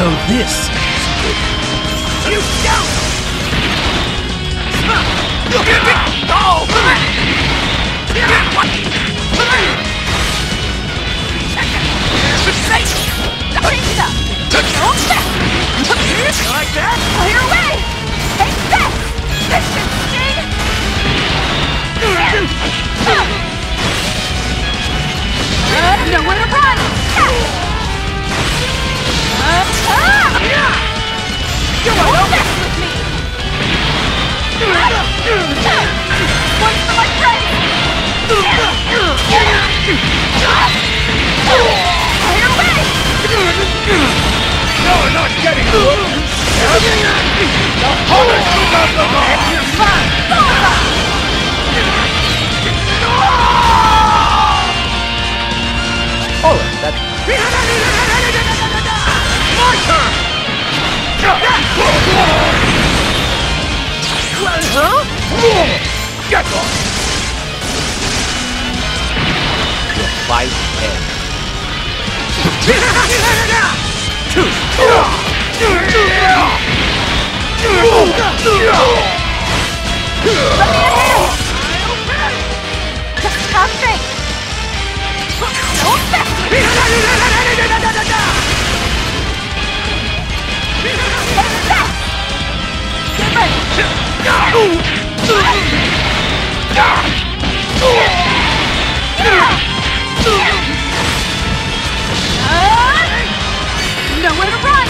So this is good. You down! Look at me! Oh! Like that? Clear away! Take this! This is good! Nowhere to run! You are all messed with me! What's for my friend? Clear away! No, not getting it! The horror took out the law! And you're fine! All right, that's... My turn! Huh? Get off! The fight ends. Let me in! Just have faith! Nowhere to run!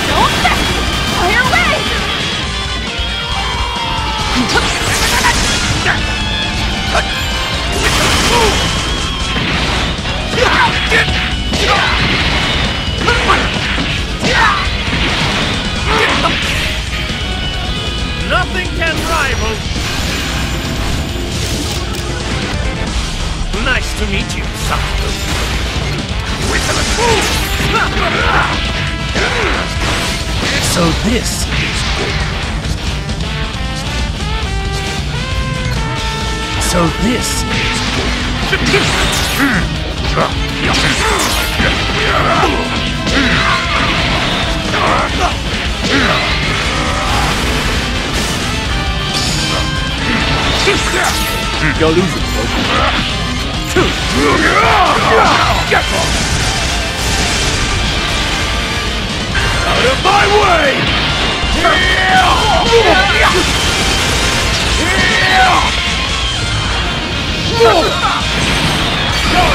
Don't step! Clear away! Nothing can rival! Nice to meet you, Sato. So this is good. So this is good. You're losing, folks. Get off! Out of my way! No,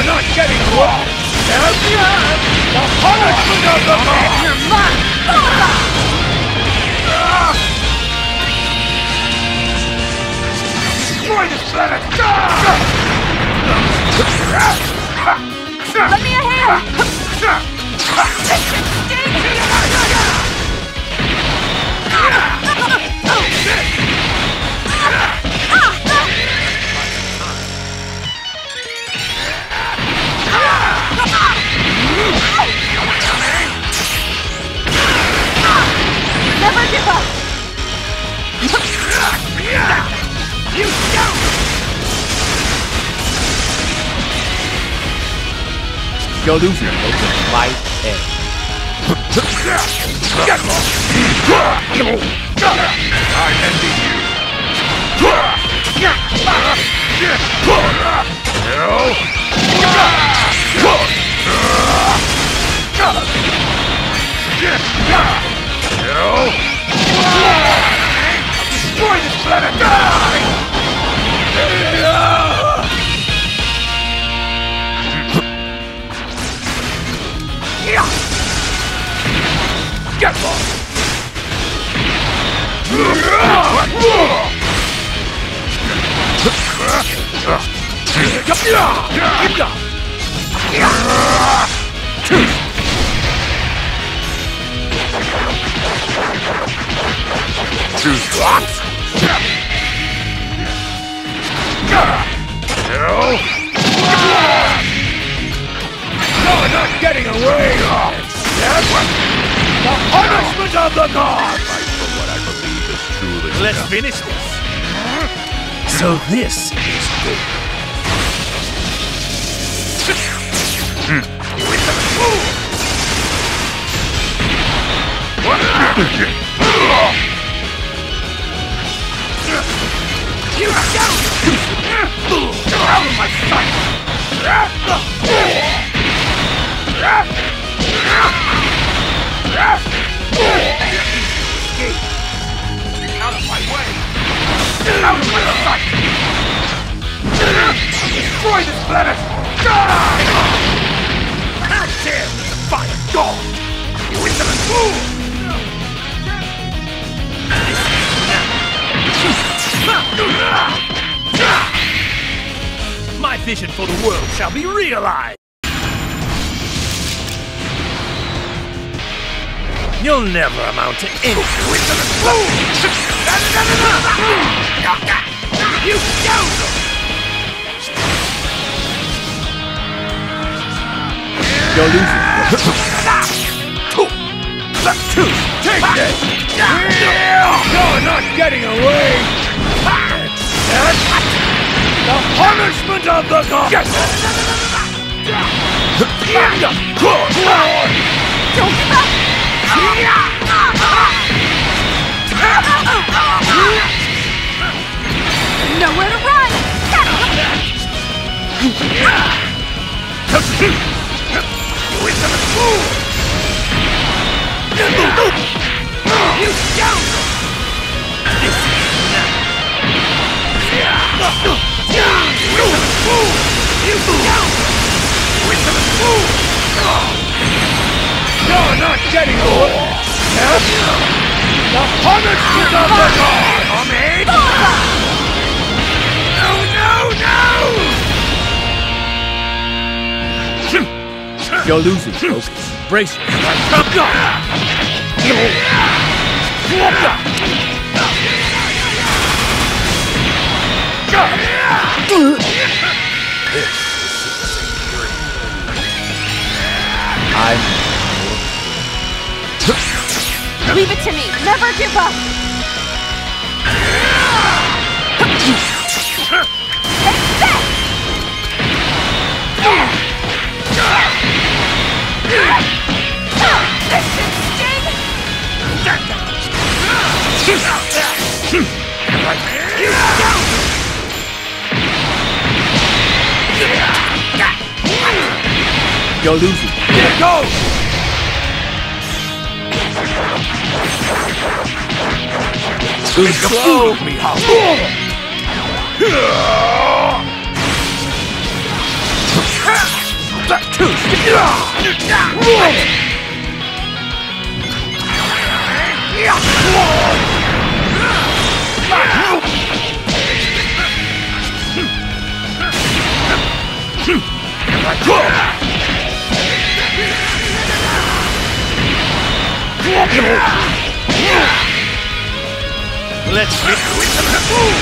not getting close! The punishment of the law! Destroy this planet! Lend me a hand! Never give up! You don't! You're losing fight. Get off! I'm ending you! Destroy this planet! Get off! choose what? No! You're not getting away! Yes? The punishment of the gods! I fight for what I believe is truly enough. Let's finish this. So this is good. You down! You're out of my sight! Get out of my way! Get out of my sight! Destroy this planet! How dare me defy a god! You insolent fool! My vision for the world shall be realized! You'll never amount to anything! You scoundrel! You're losing! Take this! You're not getting away! The punishment of the gods! Yes. Nowhere to run! You insolent fool! You scoundrel! You're not getting away! Yes? The punishment of the god! No, no, no! You're losing, folks. Brace yourself. Leave it to me! Never give up! You're losing. Here goes! Who's the fool of me, Holly? Let's get with the fool!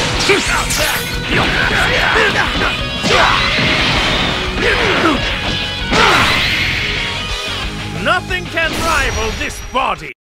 Nothing can rival this body!